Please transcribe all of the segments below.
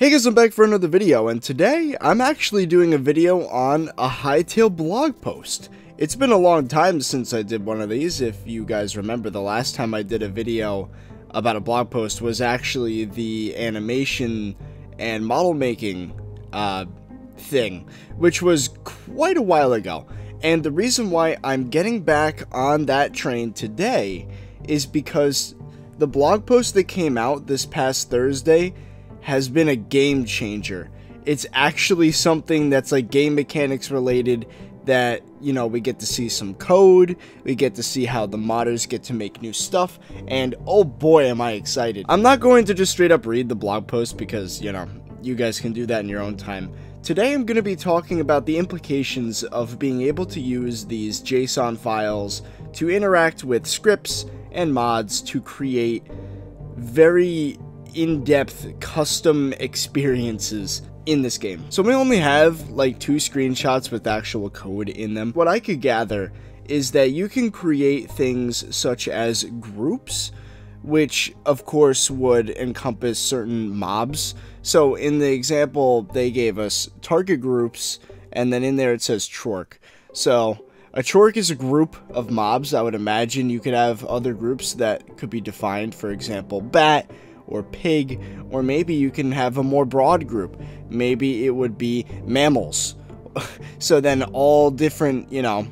Hey guys, I'm back for another video, and today I'm actually doing a video on a Hytale blog post. It's been a long time since I did one of these. If you guys remember, the last time I did a video about a blog post was actually the animation and model making thing, which was quite a while ago. And the reason why I'm getting back on that train today is because the blog post that came out this past Thursday has been a game changer. It's actually something that's like game mechanics related, that, you know, we get to see some code, we get to see how the modders get to make new stuff, and oh boy am I excited. I'm not going to just straight up read the blog post because, you know, you guys can do that in your own time. Today I'm going to be talking about the implications of being able to use these JSON files to interact with scripts and mods to create very in-depth custom experiences in this game. So we only have like 2 screenshots with actual code in them. What I could gather is that you can create things such as groups, which of course would encompass certain mobs. So in the example they gave us target groups, and then in there it says chork. So a chork is a group of mobs. I would imagine you could have other groups that could be defined, for example bat or pig, or maybe you can have a more broad group. Maybe it would be mammals. So then all different, you know,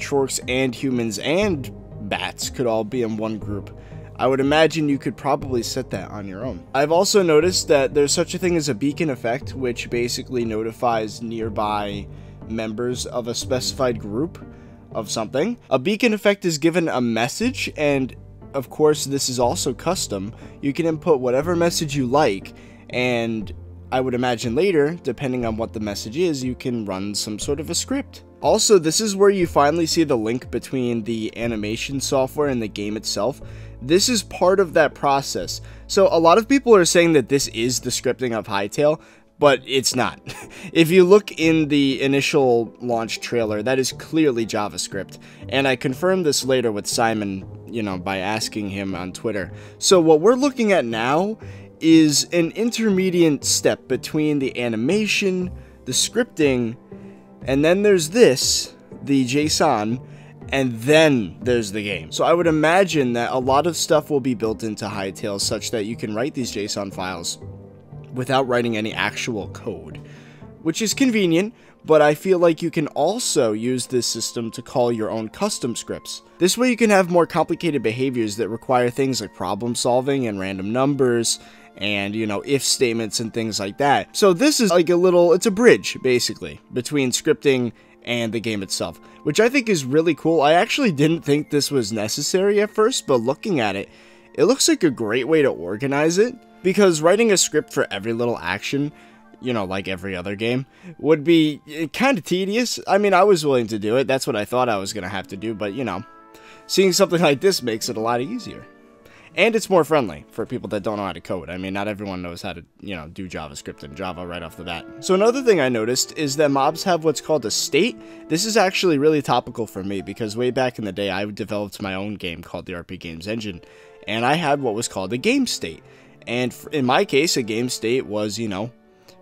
chorks and humans and bats could all be in one group. I would imagine you could probably set that on your own. I've also noticed that there's such a thing as a beacon effect, which basically notifies nearby members of a specified group of something. A beacon effect is given a message, and of course, this is also custom. You can input whatever message you like, and I would imagine later, depending on what the message is, you can run some sort of a script. Also, this is where you finally see the link between the animation software and the game itself. This is part of that process. So a lot of people are saying that this is the scripting of Hytale, but it's not. If you look in the initial launch trailer, that is clearly JavaScript. And I confirmed this later with Simon, you know, by asking him on Twitter. So what we're looking at now is an intermediate step between the animation, the scripting, and then there's this, the JSON, and then there's the game. So I would imagine that a lot of stuff will be built into Hytale such that you can write these JSON files without writing any actual code, which is convenient, but I feel like you can also use this system to call your own custom scripts. This way you can have more complicated behaviors that require things like problem solving and random numbers and, you know, if statements and things like that. So this is like a little, it's a bridge basically between scripting and the game itself, which I think is really cool. I actually didn't think this was necessary at first, but looking at it, it looks like a great way to organize it. Because writing a script for every little action, you know, like every other game, would be kind of tedious. I mean, I was willing to do it. That's what I thought I was going to have to do. But, you know, seeing something like this makes it a lot easier. And it's more friendly for people that don't know how to code. I mean, not everyone knows how to, you know, do JavaScript and Java right off the bat. So another thing I noticed is that mobs have what's called a state. This is actually really topical for me because way back in the day, I developed my own game called the RP Games Engine. And I had what was called a game state. And in my case, a game state was, you know,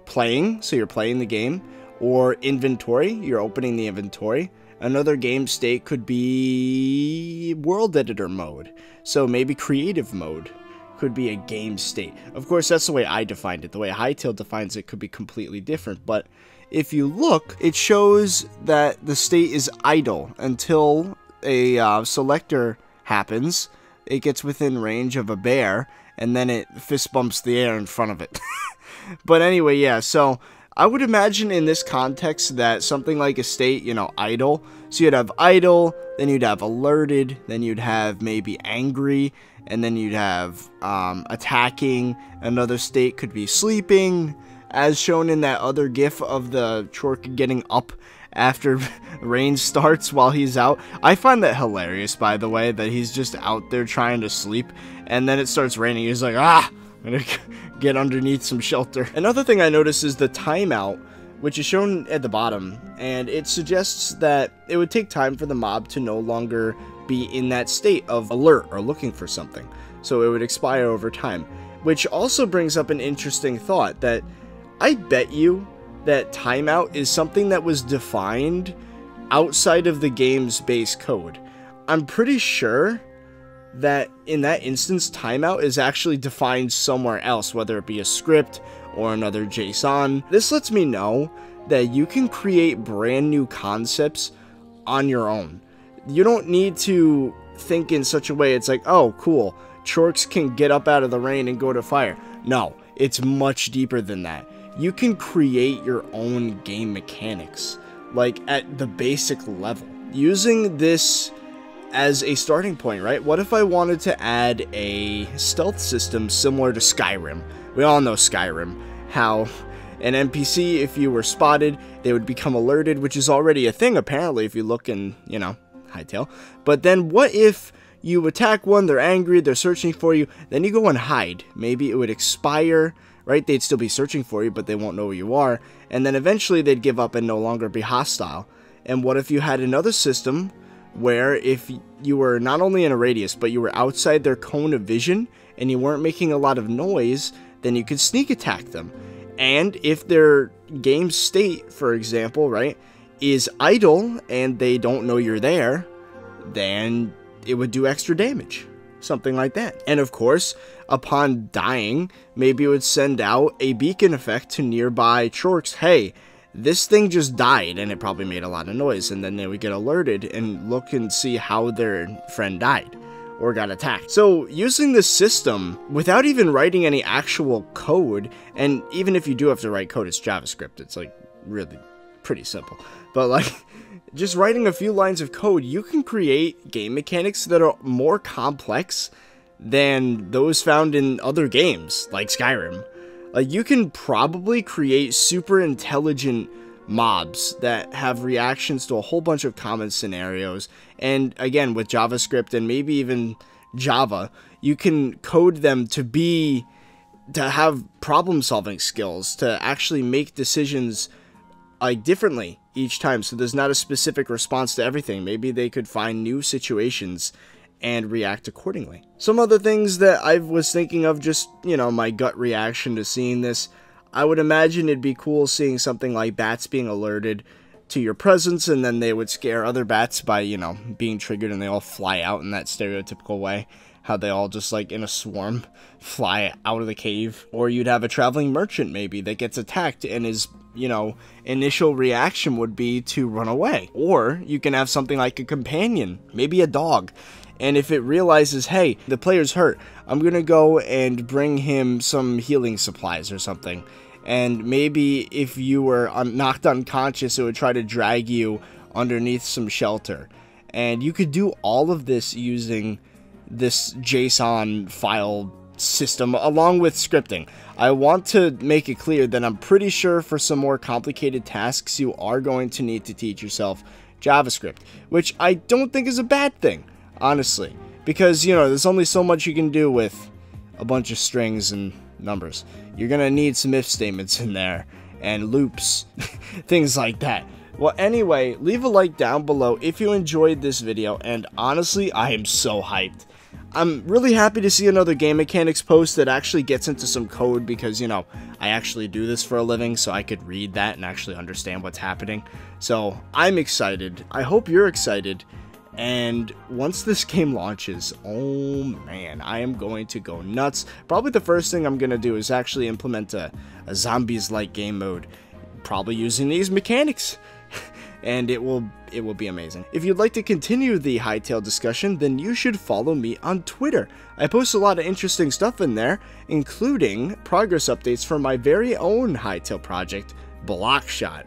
playing, so you're playing the game, or inventory, you're opening the inventory. Another game state could be world editor mode, so maybe creative mode could be a game state. Of course, that's the way I defined it. The way Hytale defines it could be completely different, but if you look, it shows that the state is idle until a selector happens. It gets within range of a bear, and then it fist bumps the air in front of it. But anyway, yeah, so I would imagine in this context that something like a state, you know, idle. So you'd have idle, then you'd have alerted, then you'd have maybe angry, and then you'd have attacking. Another state could be sleeping, as shown in that other gif of the chork getting up after rain starts while he's out. I find that hilarious, by the way, that he's just out there trying to sleep, and then it starts raining. He's like, ah, I'm gonna get underneath some shelter. Another thing I noticed is the timeout, which is shown at the bottom, and it suggests that it would take time for the mob to no longer be in that state of alert or looking for something, so it would expire over time. Which also brings up an interesting thought that I bet you that timeout is something that was defined outside of the game's base code. I'm pretty sure that in that instance, timeout is actually defined somewhere else, whether it be a script or another JSON. This lets me know that you can create brand new concepts on your own. You don't need to think in such a way it's like, oh, cool, Chorks can get up out of the rain and go to fire. No, it's much deeper than that. You can create your own game mechanics, like at the basic level. Using this as a starting point, right? What if I wanted to add a stealth system similar to Skyrim? We all know Skyrim, how an NPC, if you were spotted, they would become alerted, which is already a thing apparently if you look in, you know, Hytale. But then what if you attack one, they're angry, they're searching for you, then you go and hide. Maybe it would expire, right? They'd still be searching for you, but they won't know where you are. And then eventually they'd give up and no longer be hostile. And what if you had another system where if you were not only in a radius, but you were outside their cone of vision and you weren't making a lot of noise, then you could sneak attack them. And if their game state, for example, right, is idle and they don't know you're there, then it would do extra damage, something like that. And of course, upon dying, maybe it would send out a beacon effect to nearby Chorks. Hey, this thing just died, and it probably made a lot of noise, and then they would get alerted and look and see how their friend died or got attacked. So using this system without even writing any actual code, and even if you do have to write code, it's JavaScript. It's like really pretty simple, but like just writing a few lines of code, you can create game mechanics that are more complex than those found in other games, like Skyrim. Like, you can probably create super intelligent mobs that have reactions to a whole bunch of common scenarios. And again, with JavaScript and maybe even Java, you can code them to have problem-solving skills, to actually make decisions like differently each time, so there's not a specific response to everything. Maybe they could find new situations and react accordingly. Some other things that I was thinking of, just, you know, my gut reaction to seeing this, I would imagine it'd be cool seeing something like bats being alerted to your presence, and then they would scare other bats by, you know, being triggered, and they all fly out in that stereotypical way, how they all just, like, in a swarm fly out of the cave. Or you'd have a traveling merchant, maybe, that gets attacked, and his, you know, initial reaction would be to run away. Or you can have something like a companion, maybe a dog, and if it realizes, hey, the player's hurt, I'm gonna go and bring him some healing supplies or something. And maybe if you were knocked unconscious, it would try to drag you underneath some shelter. And you could do all of this using this JSON file system along with scripting. I want to make it clear that I'm pretty sure for some more complicated tasks, you are going to need to teach yourself JavaScript, which I don't think is a bad thing, honestly, because, you know, there's only so much you can do with a bunch of strings and numbers. You're gonna need some if statements in there and loops, things like that. Well, anyway, leave a like down below if you enjoyed this video, and honestly, I am so hyped. I'm really happy to see another game mechanics post that actually gets into some code, because, you know, I actually do this for a living, so I could read that and actually understand what's happening. So I'm excited. I hope you're excited. And once this game launches, oh man, I am going to go nuts. Probably the first thing I'm going to do is actually implement a zombies-like game mode, probably using these mechanics. And it will be amazing. If you'd like to continue the Hytale discussion, then you should follow me on Twitter. I post a lot of interesting stuff in there, including progress updates for my very own Hytale project, Blockshot.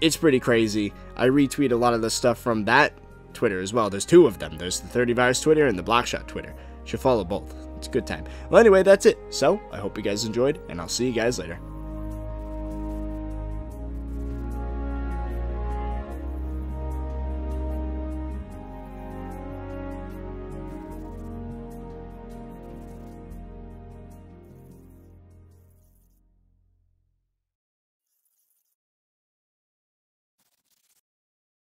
It's pretty crazy. I retweet a lot of the stuff from that Twitter as well. There's two of them. There's the 30 Virus Twitter and the Blockshot Twitter. You should follow both. It's a good time. Well, anyway, that's it. So, I hope you guys enjoyed, and I'll see you guys later.